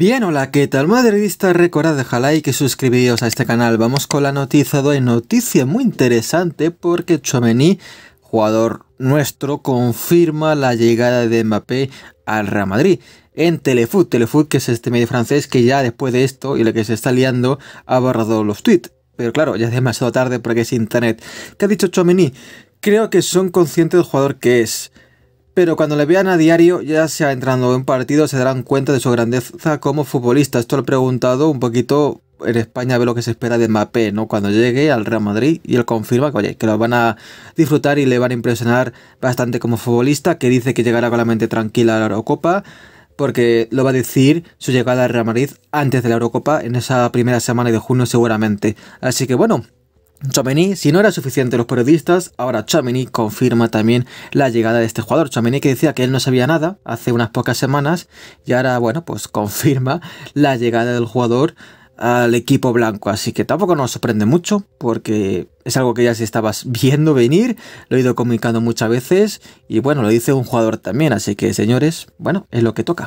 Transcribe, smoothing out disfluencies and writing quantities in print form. Bien, hola, ¿qué tal madridistas? Recordad, dejad like y suscribiros a este canal. Vamos con la noticia de hoy, noticia muy interesante porque Tchouameni, jugador nuestro, confirma la llegada de Mbappé al Real Madrid. En Telefoot, que es este medio francés que ya después de esto y lo que se está liando ha barrado los tweets. Pero claro, ya es demasiado tarde porque es internet. ¿Qué ha dicho Tchouameni? Creo que son conscientes del jugador que es. Pero cuando le vean a diario, ya sea entrando en partido, se darán cuenta de su grandeza como futbolista. Esto lo he preguntado un poquito en España, a ver lo que se espera de Mbappé, ¿no? Cuando llegue al Real Madrid, y él confirma que, oye, que lo van a disfrutar y le van a impresionar bastante como futbolista, que dice que llegará con la mente tranquila a la Eurocopa, porque lo va a decir su llegada al Real Madrid antes de la Eurocopa, en esa primera semana de junio seguramente. Así que bueno, Tchouameni, si no era suficiente los periodistas, ahora Tchouameni confirma también la llegada de este jugador. Tchouameni, que decía que él no sabía nada hace unas pocas semanas, y ahora, bueno, pues confirma la llegada del jugador al equipo blanco. Así que tampoco nos sorprende mucho, porque es algo que ya se estaba viendo venir, lo he ido comunicando muchas veces, y bueno, lo dice un jugador también. Así que, señores, bueno, es lo que toca.